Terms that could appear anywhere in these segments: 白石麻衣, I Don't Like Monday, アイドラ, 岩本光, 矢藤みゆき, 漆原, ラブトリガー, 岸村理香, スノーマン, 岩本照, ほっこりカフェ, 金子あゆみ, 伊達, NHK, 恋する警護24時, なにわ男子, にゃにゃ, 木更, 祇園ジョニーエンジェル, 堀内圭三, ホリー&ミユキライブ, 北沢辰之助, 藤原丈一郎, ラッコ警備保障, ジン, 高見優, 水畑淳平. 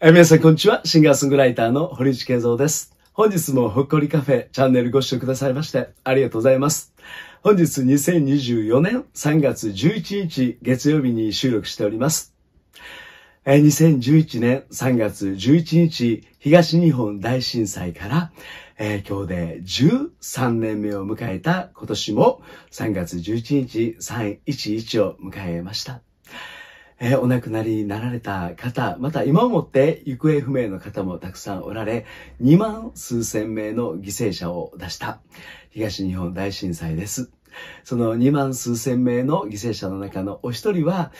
皆さんこんにちは。シンガーソングライターの堀内圭三です。本日もほっこりカフェチャンネルご視聴くださいましてありがとうございます。本日2024年3月11日月曜日に収録しております。2011年3月11日東日本大震災から今日で13年目を迎えた今年も3月11日311を迎えました。お亡くなりになられた方、また今をもって行方不明の方もたくさんおられ、2万数千名の犠牲者を出した東日本大震災です。その2万数千名の犠牲者の中のお一人は、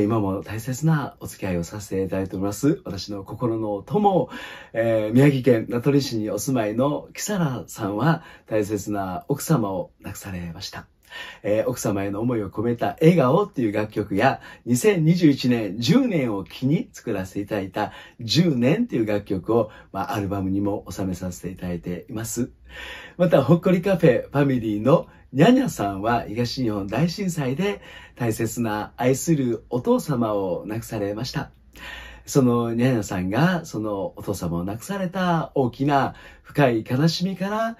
今も大切なお付き合いをさせていただいております。私の心の友、宮城県名取市にお住まいの木更さんは大切な奥様を亡くされました。奥様への思いを込めた笑顔っていう楽曲や、2021年10年を機に作らせていただいた10年っていう楽曲を、アルバムにも収めさせていただいています。また、ほっこりカフェファミリーのにゃにゃさんは東日本大震災で大切な愛するお父様を亡くされました。そのにゃにゃさんがそのお父様を亡くされた大きな深い悲しみから、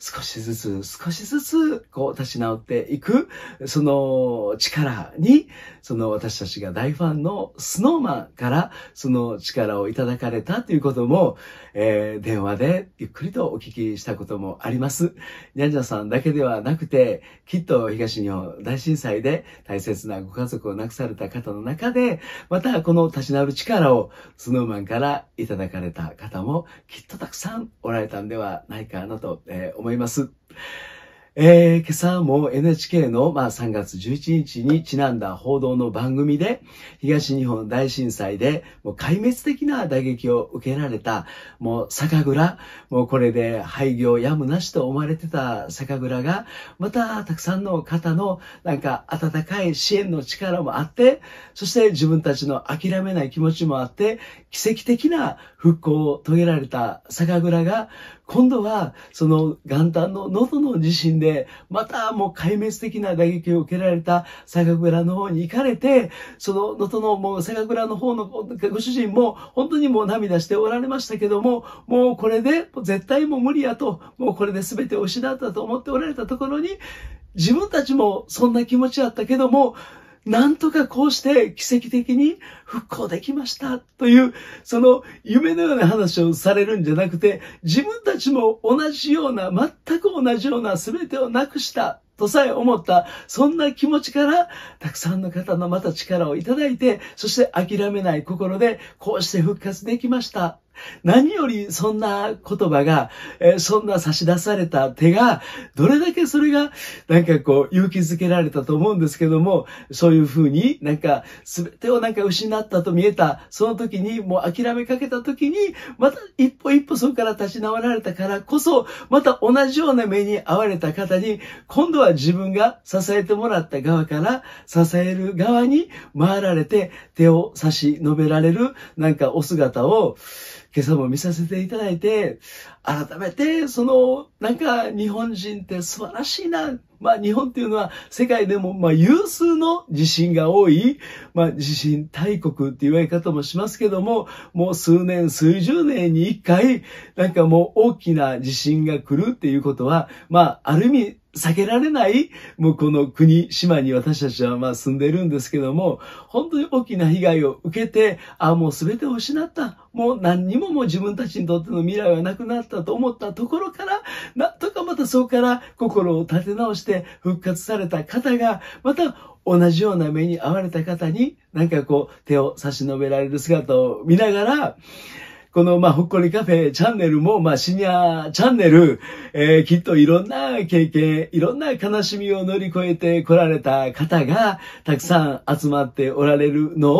少しずつ、立ち直っていく、その力に、私たちが大ファンのスノーマンから、その力をいただかれたということも、電話でゆっくりとお聞きしたこともあります。にゃんじゃさんだけではなくて、きっと東日本大震災で大切なご家族を亡くされた方の中で、またこの立ち直る力をスノーマンからいただかれた方も、きっとたくさんおられたんではないかなと、思います。今朝も NHK の、3月11日にちなんだ報道の番組で、東日本大震災でもう壊滅的な打撃を受けられた、もう酒蔵、もうこれで廃業やむなしと思われてた酒蔵が、またたくさんの方の温かい支援の力もあって、そして自分たちの諦めない気持ちもあって、奇跡的な復興を遂げられた酒蔵が、今度はその元旦の能登の地震で、またもう壊滅的な打撃を受けられた酒蔵の方に行かれて、その能登のもう酒蔵の方のご主人も本当にもう涙しておられましたけども、もうこれで絶対もう無理やと、もうこれで全てを失ったと思っておられたところに、自分たちもそんな気持ちだったけども、なんとかこうして奇跡的に復興できましたという、その夢のような話をされるんじゃなくて、自分たちも同じような、全く同じような全てをなくしたとさえ思った、そんな気持ちから、たくさんの方のまた力をいただいて、そして諦めない心でこうして復活できました。何よりそんな言葉が、そんな差し出された手が、どれだけそれが、勇気づけられたと思うんですけども、そういうふうに全てを失ったと見えた、その時に、もう諦めかけた時に、また一歩一歩そこから立ち直られたからこそ、また同じような目に遭われた方に、今度は自分が支えてもらった側から、支える側に回られて、手を差し伸べられる、お姿を、今朝も見させていただいて、改めて、日本人って素晴らしいな。日本っていうのは世界でも、有数の地震が多い、地震大国って言われ方もしますけども、もう数年、数十年に一回、もう大きな地震が来るっていうことは、ある意味、避けられない、もうこの国、島に私たちは住んでるんですけども、本当に大きな被害を受けて、もう全てを失った。もう何にももう自分たちにとっての未来はなくなったと思ったところから、なんとかまたそこから心を立て直して復活された方が、また同じような目に遭われた方に、手を差し伸べられる姿を見ながら、この、ほっこりカフェチャンネルも、シニアチャンネル、きっといろんな経験、いろんな悲しみを乗り越えて来られた方が、たくさん集まっておられるの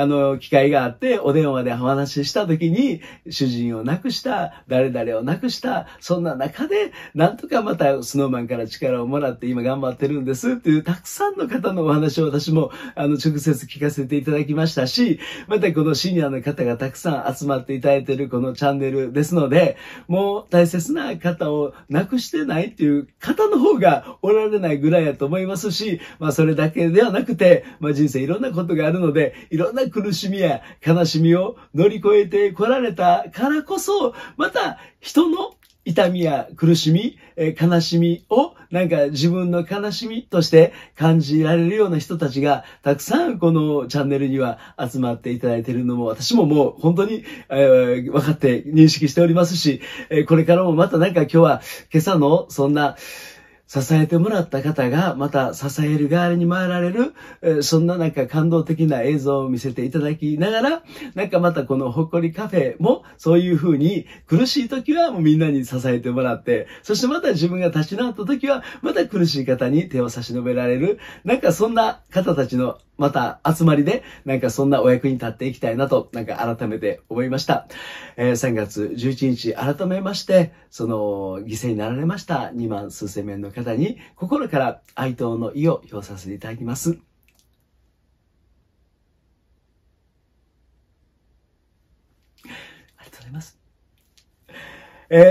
を、機会があって、お電話でお話しした時に、主人を亡くした、誰々を亡くした、そんな中で、なんとかまたスノーマンから力をもらって、今頑張ってるんです、という、たくさんの方のお話を私も、直接聞かせていただきましたし、またこのシニアの方がたくさん集まっていたたいてるこのチャンネルですので、もう大切な方をなくしてないっていう方の方がおられないぐらいやと思いますし、まあそれだけではなくて、まあ人生いろんなことがあるので、いろんな苦しみや悲しみを乗り越えてこられたからこそ、また人の痛みや苦しみ、悲しみをなんか自分の悲しみとして感じられるような人たちがたくさんこのチャンネルには集まっていただいているのも私ももう本当に、分かって認識しておりますし、これからもまたなんか今日は今朝のそんな支えてもらった方がまた支える代わりに回られる、そんななんか感動的な映像を見せていただきながら、なんかまたこのほっこりカフェもそういう風に苦しい時はもうみんなに支えてもらって、そしてまた自分が立ち直った時はまた苦しい方に手を差し伸べられる、なんかそんな方たちのまた集まりで、なんかそんなお役に立っていきたいなと、なんか改めて思いました。3月11日改めまして、その犠牲になられました2万数千名の方に心から哀悼の意を表させていただきます。ありがとうございます。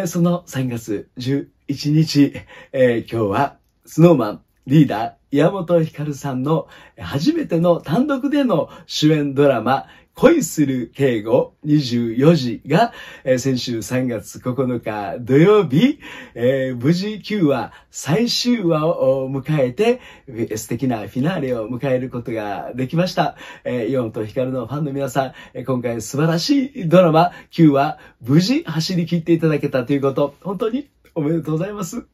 その3月11日、今日はスノーマンリーダー、岩本光さんの初めての単独での主演ドラマ、恋する警護24時が、先週3月9日土曜日、無事9話最終話を迎えて、素敵なフィナーレを迎えることができました。岩本光のファンの皆さん、今回素晴らしいドラマ9話無事走り切っていただけたということ、本当におめでとうございます。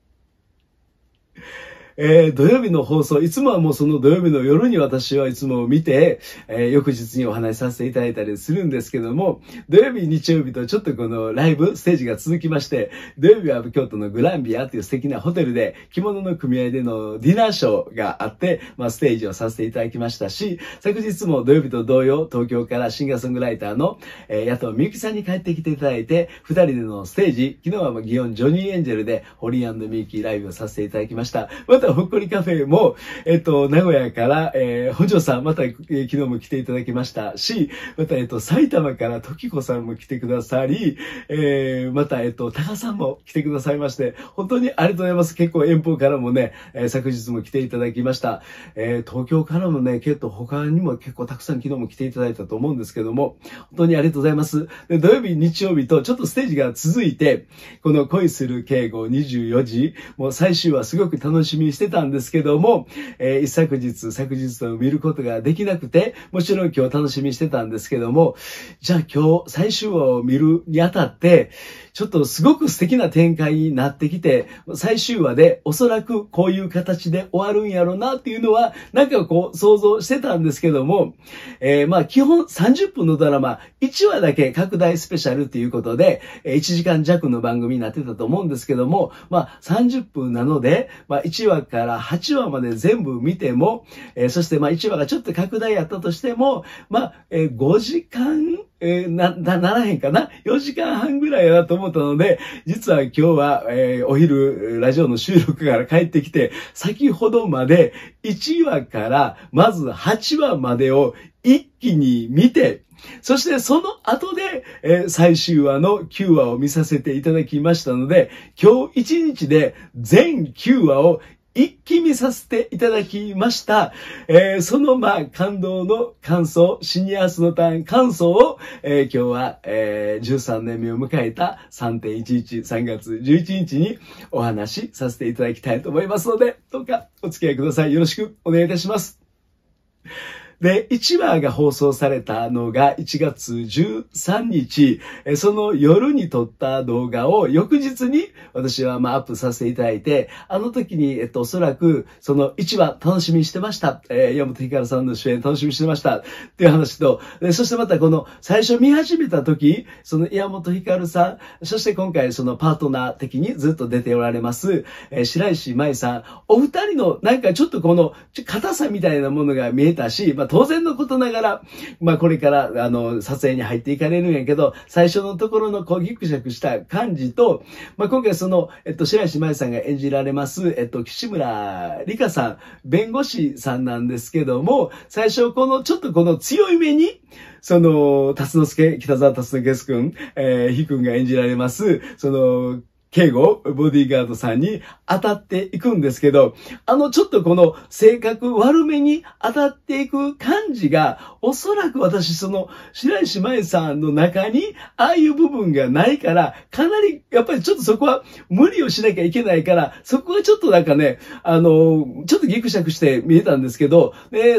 土曜日の放送、いつもはもうその土曜日の夜に私はいつも見て、翌日にお話しさせていただいたりするんですけども、土曜日、日曜日とちょっとこのライブ、ステージが続きまして、土曜日は京都のグランビアという素敵なホテルで着物の組合でのディナーショーがあって、まあステージをさせていただきましたし、昨日も土曜日と同様、東京からシンガーソングライターの、矢藤みゆきさんに帰ってきていただいて、二人でのステージ、昨日は祇園ジョニーエンジェルでホリー&ミユキライブをさせていただきました。またほっこりカフェも、名古屋から、補助さん、また、昨日も来ていただきましたし、また、埼玉から時子さんも来てくださり、また、タカさんも来てくださいまして、本当にありがとうございます。結構遠方からもね、昨日も来ていただきました。東京からもね、結構他にも結構たくさん昨日も来ていただいたと思うんですけども、本当にありがとうございます。で、土曜日、日曜日と、ちょっとステージが続いて、この恋する警護24時、もう最終はすごく楽しみにしてたんですけども、昨日と見ることができなくて、もちろん今日楽しみにしてたんですけども、じゃあ今日最終話を見るにあたって、ちょっとすごく素敵な展開になってきて、最終話でおそらくこういう形で終わるんやろうなっていうのは、なんかこう想像してたんですけども、まあ基本30分のドラマ、1話だけ拡大スペシャルっていうことで、1時間弱の番組になってたと思うんですけども、まあ30分なので、まあ1話から8話まで全部見ても、そしてまあ1話がちょっと拡大やったとしても、まあ、5時間、ならへんかな ?4 時間半ぐらいやなと思ったので、実は今日は、お昼、ラジオの収録から帰ってきて、先ほどまで1話からまず8話までを一気に見て、そしてその後で、最終話の9話を見させていただきましたので、今日1日で全9話を一気見させていただきました。その、まあ、感動の感想、シニアスのターン感想を、今日は、13年目を迎えた 3.11、3月11日にお話しさせていただきたいと思いますので、どうかお付き合いください。よろしくお願いいたします。で、1話が放送されたのが1月13日、その夜に撮った動画を翌日に私はまあアップさせていただいて、あの時に、おそらくその1話楽しみにしてました。岩本光さんの主演楽しみにしてました。っていう話と、そしてまたこの最初見始めた時、その岩本光さん、そして今回そのパートナー的にずっと出ておられます、白石麻衣さん、お二人のなんかちょっとこの硬さみたいなものが見えたし、ま当然のことながら、まあこれから、撮影に入っていかれるんやけど、最初のところのこうギクシャクした感じと、まあ今回その、白石麻衣さんが演じられます、岸村理香さん、弁護士さんなんですけども、最初この強い目に、その、北沢辰之助君、ひ君が演じられます、その、警護、ボディーガードさんに当たっていくんですけど、この性格悪めに当たっていく感じが、おそらく私白石麻衣さんの中に、ああいう部分がないから、かなり、やっぱりそこは無理をしなきゃいけないから、そこはなんかね、ギクシャクして見えたんですけど、で、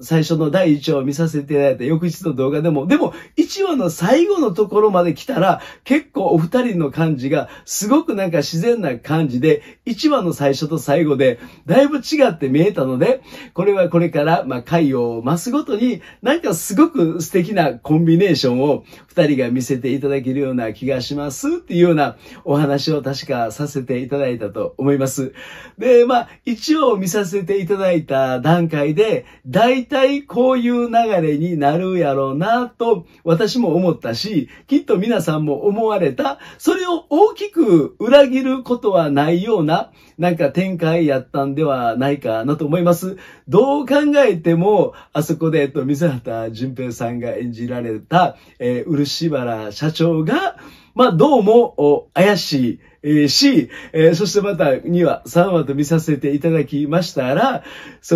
最初の第1話を見させていただいた翌日の動画でも、でも、1話の最後のところまで来たら、結構お二人の感じが、すごくなんか自然な感じで、1話の最初と最後で、だいぶ違って見えたので、これはこれから、まあ、回を増すごとに、なんかすごく素敵なコンビネーションを2人が見せていただけるような気がしますっていうようなお話を確かさせていただいたと思います。で、まあ、1話を見させていただいた段階で、大体こういう流れになるやろうなと、私も思ったし、きっと皆さんも思われた、それを大きく裏切ることはないような、なんか展開やったんではないかなと思います。どう考えても、あそこで、水畑淳平さんが演じられた、漆原社長が、まあ、どうも、怪しいし、そしてまた2話、3話と見させていただきましたら、ひ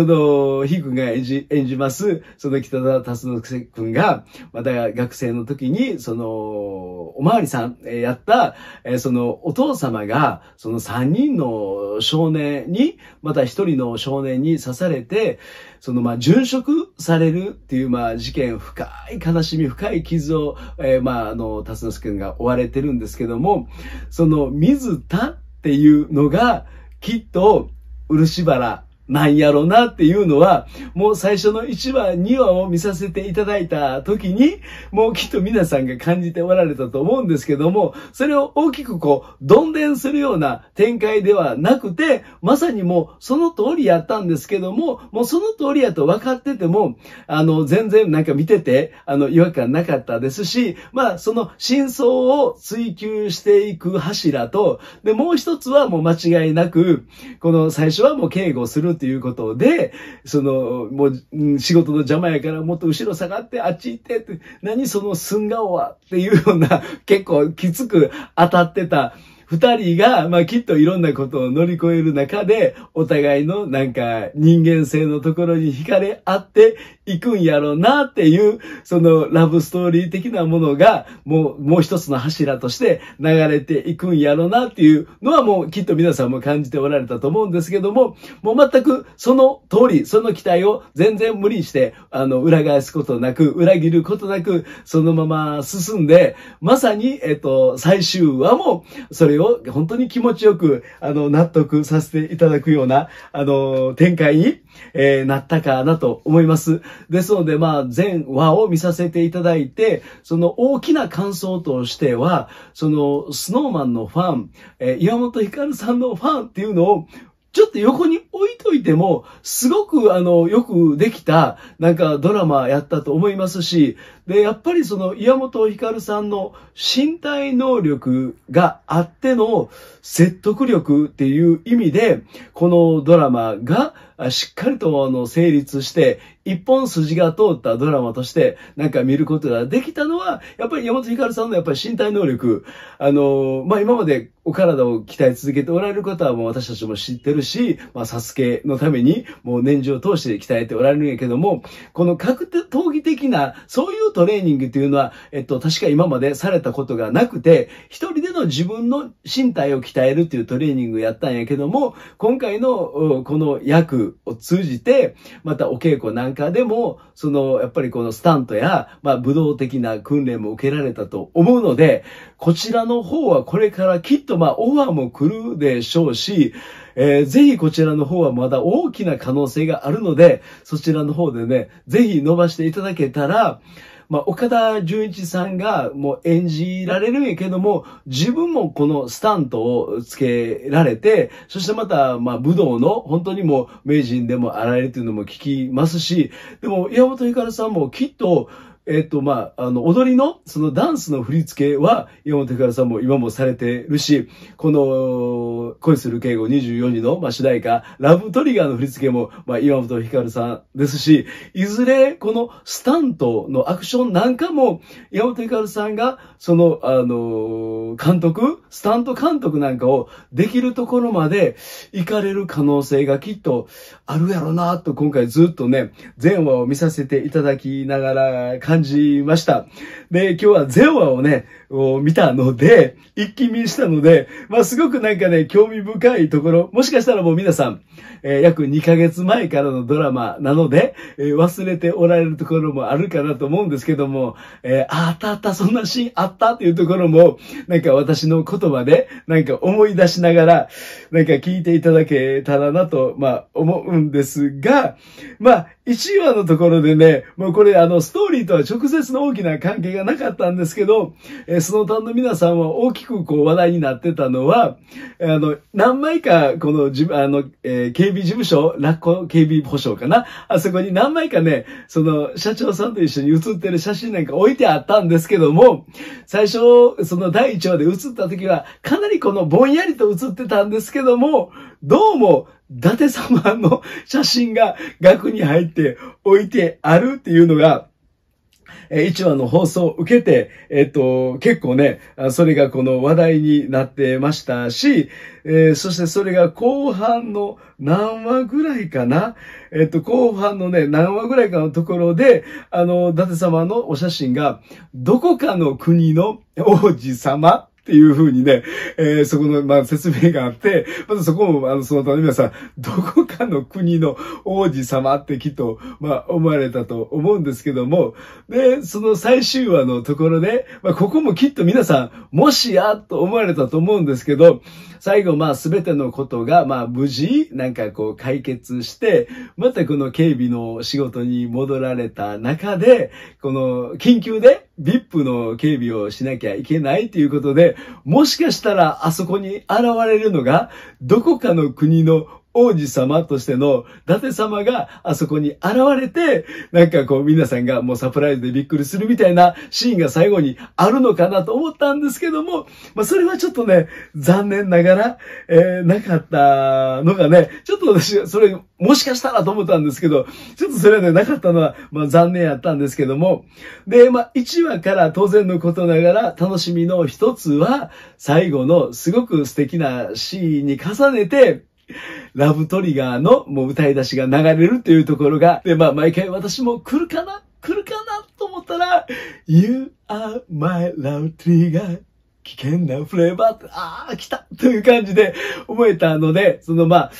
くんが演じます、北沢辰之助くんが、また学生の時に、おまわりさんやった、お父様が、3人の少年に、また1人の少年に刺されて、まあ、殉職されるっていう、まあ、事件、深い悲しみ、深い傷を、まあ、辰之助くんが追われてるんですけども、水田っていうのが、きっと、漆原なんやろなっていうのは、もう最初の1話、2話を見させていただいた時に、もうきっと皆さんが感じておられたと思うんですけども、それを大きくどんでんするような展開ではなくて、まさにもうその通りやったんですけども、もうその通りやと分かってても、全然なんか見てて、違和感なかったですし、まあ、真相を追求していく柱と、で、もう一つはもう間違いなく、最初はもう警護するということで、もう、仕事の邪魔やからもっと後ろ下がって、あっち行って、って何その寸顔はっていうような、結構きつく当たってた二人が、まあきっといろんなことを乗り越える中で、お互いのなんか人間性のところに惹かれ合っていくんやろうなっていう、ラブストーリー的なものが、もう一つの柱として流れていくんやろうなっていうのはもうきっと皆さんも感じておられたと思うんですけども、もう全くその通り、その期待を全然無理して、裏返すことなく、裏切ることなく、そのまま進んで、まさに、最終話も、それを本当に気持ちよく、納得させていただくような、展開に、なったかなと思います。ですので、まあ、全話を見させていただいて、大きな感想としては、スノーマンのファン、岩本光さんのファンっていうのを、横に置いといても、すごくよくできた、なんかドラマやったと思いますし、で、やっぱり岩本光さんの身体能力があっての説得力っていう意味で、このドラマがしっかりと成立して、一本筋が通ったドラマとしてなんか見ることができたのは、やっぱり岩本光さんのやっぱり身体能力。まあ、今までお体を鍛え続けておられる方はもう私たちも知ってるし、まあ、サスケのためにもう年中を通して鍛えておられるんやけども、この格闘技的なそういうトレーニングっていうのは、確か今までされたことがなくて、一人での自分の身体を鍛えるっていうトレーニングやったんやけども、今回のこの役を通じて、またお稽古なんかでも、やっぱりスタントや、まあ、武道的な訓練も受けられたと思うので、こちらの方はこれからきっとまあ、オファーも来るでしょうし、ぜひこちらの方はまだ大きな可能性があるので、そちらの方でね、ぜひ伸ばしていただけたら、まあ、岡田准一さんがもう演じられるんやけども、自分もこのスタントをつけられて、そしてまた、まあ、武道の本当にもう名人でもあられるというのも聞きますし、でも、岩本照さんもきっと、まあ、踊りの、そのダンスの振り付けは、岩本照さんも今もされてるし、この、恋する警護24時の、まあ、主題歌、ラブトリガーの振り付けも、まあ、岩本照さんですし、いずれ、このスタントのアクションなんかも、岩本照さんが、その、スタント監督なんかをできるところまで行かれる可能性がきっとあるやろなと、今回ずっとね、全話を見させていただきながら、感じました。で、今日は全話をね、見たので、一気見したので、まあ、すごくなんかね、興味深いところ、もしかしたらもう皆さん、約2ヶ月前からのドラマなので、忘れておられるところもあるかなと思うんですけども、あった、そんなシーンあったっていうところも、なんか私の言葉で、なんか思い出しながら、なんか聞いていただけたらなと、まあ、思うんですが、まあ、1話のところでね、もうこれストーリーとは直接の大きな関係がなかったんですけど、スノータンの皆さんは大きくこう話題になってたのは、何枚かこの警備事務所、ラッコ警備保障かな、あそこに何枚かね、その社長さんと一緒に写ってる写真なんか置いてあったんですけども、最初、その第1話で写った時は、かなりこのぼんやりと写ってたんですけども、どうも、伊達様の写真が額に入って置いてあるっていうのが、1話の放送を受けて、結構ね、それがこの話題になってましたし、そしてそれが後半の何話ぐらいかな、後半のね、何話ぐらいかのところで、伊達様のお写真が、どこかの国の王子様、っていう風にね、そこの、まあ、説明があって、まずそこも、その、皆さん、どこかの国の王子様ってきっと、まあ、思われたと思うんですけども、で、その最終話のところで、まあ、ここもきっと皆さん、もしや、と思われたと思うんですけど、最後、まあ、すべてのことが、まあ、無事、なんかこう、解決して、またこの警備の仕事に戻られた中で、この、緊急で、VIP の警備をしなきゃいけないということで、もしかしたらあそこに現れるのが、どこかの国の王子様としての伊達様があそこに現れて、なんかこう皆さんがもうサプライズでびっくりするみたいなシーンが最後にあるのかなと思ったんですけども、まあそれはちょっとね、残念ながら、なかったのがね、ちょっと私、それもしかしたらと思ったんですけど、ちょっとそれはね、なかったのは、まあ残念やったんですけども、で、まあ1話から当然のことながら楽しみの一つは、最後のすごく素敵なシーンに重ねて、ラブトリガーのもう歌い出しが流れるというところが、で、まあ毎回私も来るかなと思ったら、You are my love trigger 危険なフレーバー、ああ、来たという感じで思えたので、そのまあ、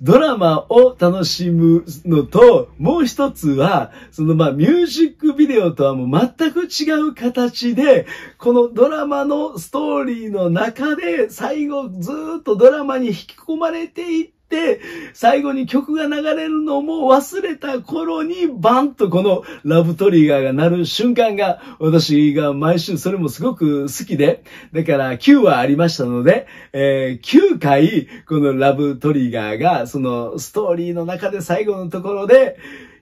ドラマを楽しむのと、もう一つは、そのまあミュージックビデオとはもう全く違う形で、このドラマのストーリーの中で、最後ずっとドラマに引き込まれていって、で、最後に曲が流れるのも忘れた頃にバンとこのラブトリガーが鳴る瞬間が私が毎週それもすごく好きで、だから9話ありましたので、9回このラブトリガーがそのストーリーの中で最後のところで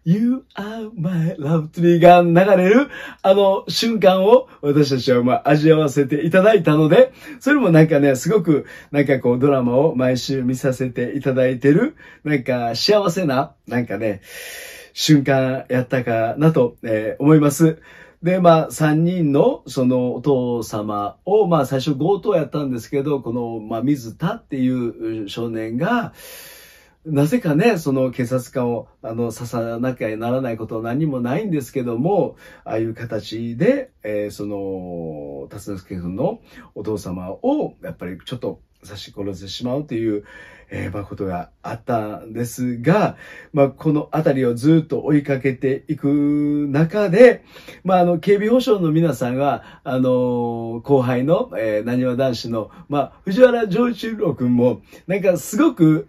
You are my love trigger 流れるあの瞬間を私たちはまあ味わわせていただいたので、それもなんかね、すごくなんかこうドラマを毎週見させていただいてる、なんか幸せな、なんかね、瞬間やったかなと、思います。で、まあ、三人の、その、お父様を、まあ、最初強盗やったんですけど、この、まあ、水田っていう少年が、なぜかね、その警察官を、刺さなきゃならないことは何もないんですけども、ああいう形で、その、辰之助君のお父様を、やっぱりちょっと刺し殺してしまうという、ことがあったんですが、このあたりをずっと追いかけていく中で、警備保障の皆さんは、後輩の、なにわ男子の、藤原丈一郎君も、すごく、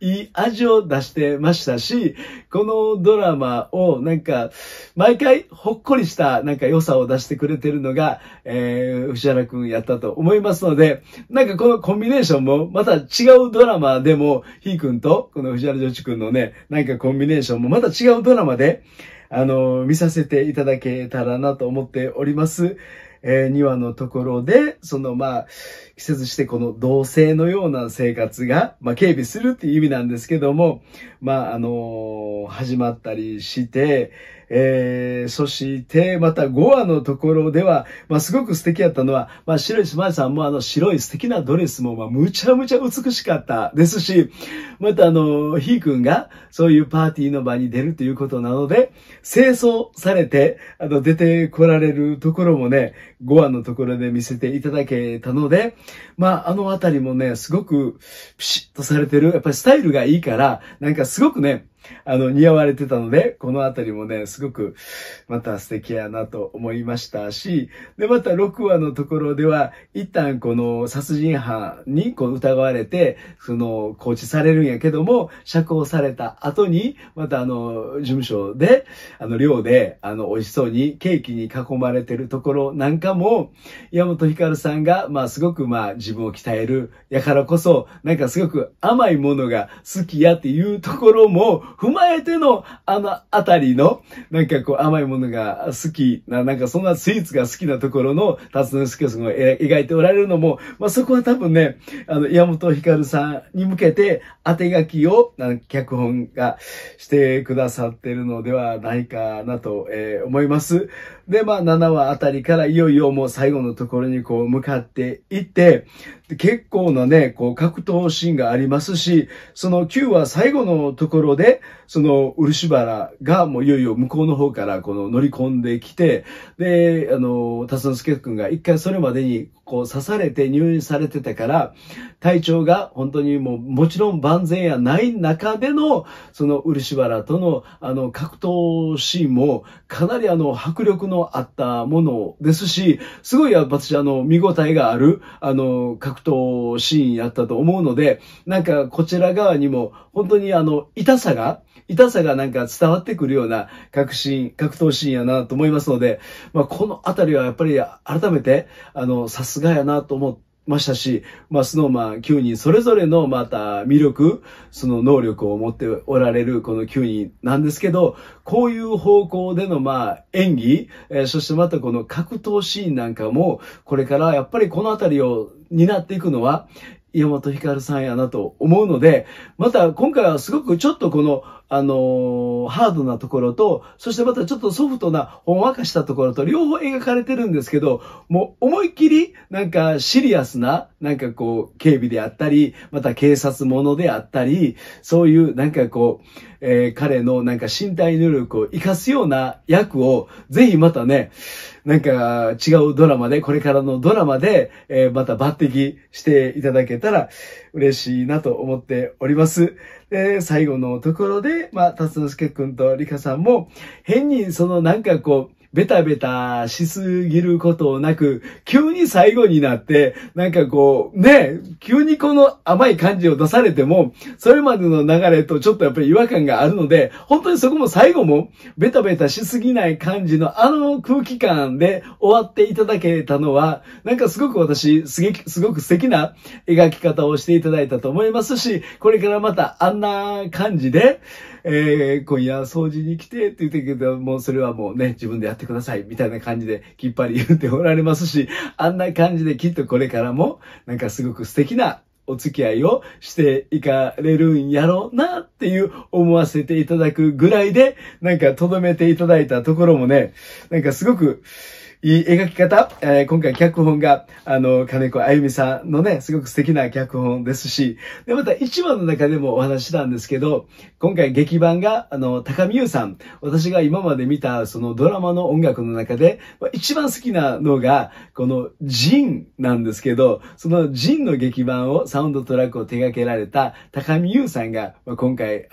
いい味を出してましたし、このドラマを、毎回、ほっこりした、良さを出してくれてるのが、藤原君やったと思いますので、このコンビネーションも、また違うドラマでも、ひーくんと、この藤原丈一くんのね、コンビネーションもまた違うドラマで、見させていただけたらなと思っております。2話のところで、季節してこの同性のような生活が、警備するっていう意味なんですけども、始まったりして、そして、また5話のところでは、すごく素敵やったのは、白石麻衣さんも白い素敵なドレスも、むちゃむちゃ美しかったですし、またひーくんが、そういうパーティーの場に出るということなので、清掃されて、出てこられるところもね、5話のところで見せていただけたので、あのあたりもね、すごくピシッとされてる。やっぱりスタイルがいいから、すごくね、似合われてたので、このあたりもね、すごく、また素敵やなと思いましたし、で、また6話のところでは、一旦この殺人犯に疑われて、拘置されるんやけども、釈放された後に、また事務所で、寮で、美味しそうにケーキに囲まれてるところなんかも、山本光さんが、すごく自分を鍛える、やからこそ、すごく甘いものが好きやっていうところも、踏まえての、あたりの、甘いものが好きな、そんなスイーツが好きなところの、辰之助さんが描いておられるのも、そこは多分ね、山本光さんに向けて、当て書きを、脚本がしてくださってるのではないかなと、思います。で、7話あたりからいよいよもう最後のところに向かっていって、結構なね、格闘シーンがありますし、その9話最後のところで、漆原がもういよいよ向こうの方から乗り込んできて、で、辰之助君が一回それまでに刺されて入院されてたから、体調が本当にもちろん万全やない中での、漆原との格闘シーンもかなり迫力のあったものですし、すごい私見応えがある、格闘シーンやったと思うので、こちら側にも本当に痛さが伝わってくるような格闘シーンやなと思いますので、このあたりはやっぱり改めて、さすがやなと思ってましたし、スノーマン9人それぞれのまた魅力、能力を持っておられるこの9人なんですけど、こういう方向での演技、そしてまたこの格闘シーンなんかも、これからやっぱりこのあたりを担っていくのは、山本光さんやなと思うので、また今回はすごくちょっとハードなところと、そしてまたちょっとソフトな、ほんわかしたところと、両方描かれてるんですけど、もう思いっきり、シリアスな、警備であったり、また警察ものであったり、そういう、彼の身体能力を活かすような役を、ぜひまたね、違うドラマで、これからのドラマで、また抜擢していただけたら、嬉しいなと思っております。で、最後のところで、辰之助くんと理香さんも、変にベタベタしすぎることなく、急に最後になって、急にこの甘い感じを出されても、それまでの流れとちょっとやっぱり違和感があるので、本当にそこも最後も、ベタベタしすぎない感じの空気感で終わっていただけたのは、すごく私、すごく素敵な描き方をしていただいたと思いますし、これからまたあんな感じで、今夜掃除に来てって言ってるけど、もうそれはもうね、自分でやってくださいみたいな感じできっぱり言っておられますし、あんな感じできっとこれからもすごく素敵なお付き合いをしていかれるんやろうなっていう思わせていただくぐらいで、とどめていただいたところもね、すごくいい描き方、今回脚本が、金子あゆみさんのね、すごく素敵な脚本ですし、で、また一話の中でもお話したんですけど、今回劇版が、高見優さん、私が今まで見た、そのドラマの音楽の中で、一番好きなのが、このジンなんですけど、そのジンの劇版を、サウンドトラックを手掛けられた高見優さんが、今回、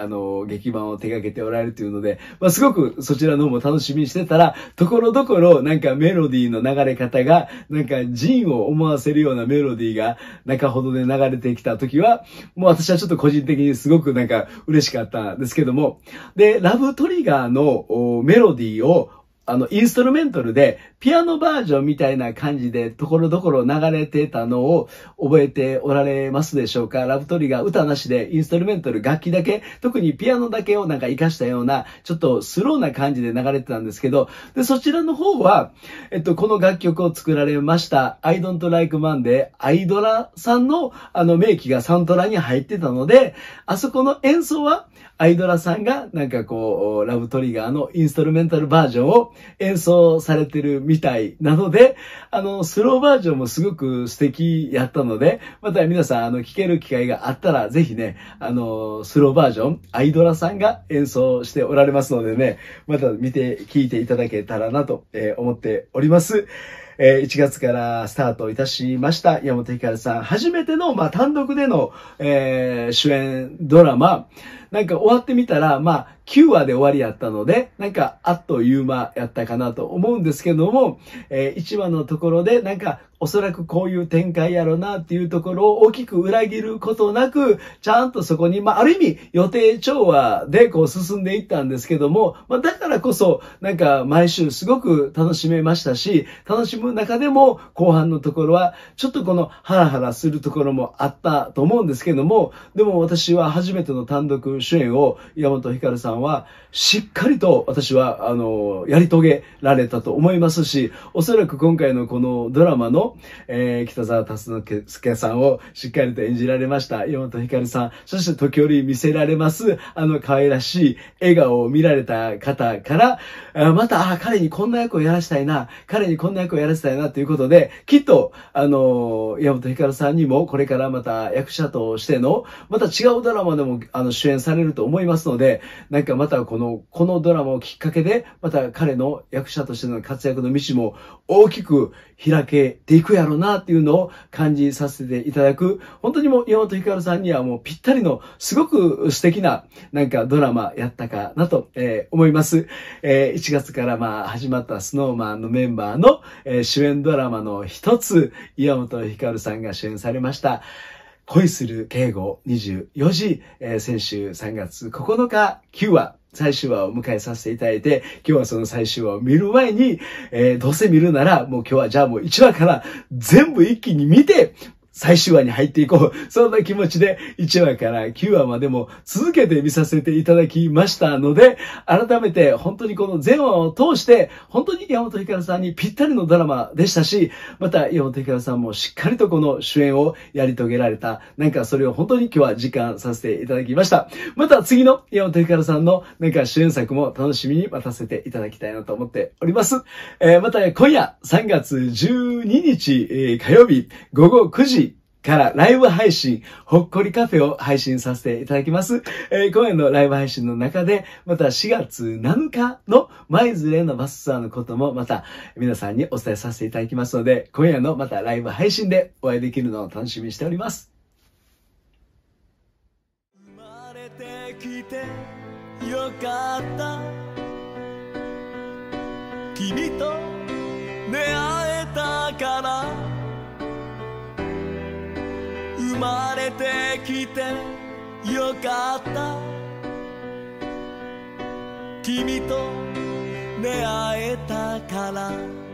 劇版を手掛けておられるというので、すごくそちらの方も楽しみにしてたら、ところどころ、なんかメロディーの流れ方が、なんかジンを思わせるようなメロディーが中ほどで流れてきた時は、もう私はちょっと個人的にすごくなんか嬉しかったんですけども、で、ラブトリガーのメロディーをインストルメンタルで、ピアノバージョンみたいな感じで、ところどころ流れてたのを覚えておられますでしょうか。ラブトリガー歌なしで、インストルメンタル楽器だけ、特にピアノだけをなんか活かしたような、ちょっとスローな感じで流れてたんですけど、で、そちらの方は、この楽曲を作られました、I Don't Like Monday、アイドラさんの、名機がサントラに入ってたので、あそこの演奏は、アイドラさんが、なんかこう、ラブトリガーのインストルメンタルバージョンを、演奏されてるみたいなので、スローバージョンもすごく素敵やったので、また皆さん、聴ける機会があったら、ぜひね、スローバージョン、アイドラさんが演奏しておられますのでね、また見て、聴いていただけたらなと思っております。1月からスタートいたしました、山本光さん。初めての、単独での、主演ドラマ。なんか終わってみたら、9話で終わりやったので、なんか、あっという間やったかなと思うんですけども、1話のところで、なんか、おそらくこういう展開やろなっていうところを大きく裏切ることなく、ちゃんとそこに、ある意味予定調和でこう進んでいったんですけども、だからこそ、なんか毎週すごく楽しめましたし、楽しむ中でも後半のところは、ちょっとこのハラハラするところもあったと思うんですけども、でも私は初めての単独主演を山本光さんはしっかりと私は、やり遂げられたと思いますし、おそらく今回のこのドラマの北沢達之助さんをしっかりと演じられました山本光さん、そして時折見せられます可愛らしい笑顔を見られた方から、また、彼にこんな役をやらせたいな、彼にこんな役をやらせたいなということで、きっと、山本光さんにもこれからまた役者としての、また違うドラマでも主演されると思いますので、なんかまたこのドラマをきっかけで、また彼の役者としての活躍の道も大きく開けていくやろうなっていうのを感じさせていただく。本当にもう山本光さんにはもうぴったりのすごく素敵ななんかドラマやったかなと、思います。1月から始まったスノーマンのメンバーの、主演ドラマの一つ、山本光さんが主演されました。恋する警護24時、先週3月9日9話。最終話を迎えさせていただいて、今日はその最終話を見る前に、どうせ見るなら、もう今日はじゃあもう1話から全部一気に見て、最終話に入っていこう。そんな気持ちで1話から9話までも続けて見させていただきましたので、改めて本当にこの全話を通して、本当に山本光さんにぴったりのドラマでしたし、また山本光さんもしっかりとこの主演をやり遂げられた。なんかそれを本当に今日は実感させていただきました。また次の山本光さんのなんか主演作も楽しみに待たせていただきたいなと思っております。また今夜3月12日、火曜日午後9時、からライブ配信、ほっこりカフェを配信させていただきます。今夜のライブ配信の中で、また4月7日の舞鶴へのバスツアーのこともまた皆さんにお伝えさせていただきますので、今夜のまたライブ配信でお会いできるのを楽しみにしております。生まれてきてよかった。君と出会えたから。生まれてきてよかった。君と出会えたから。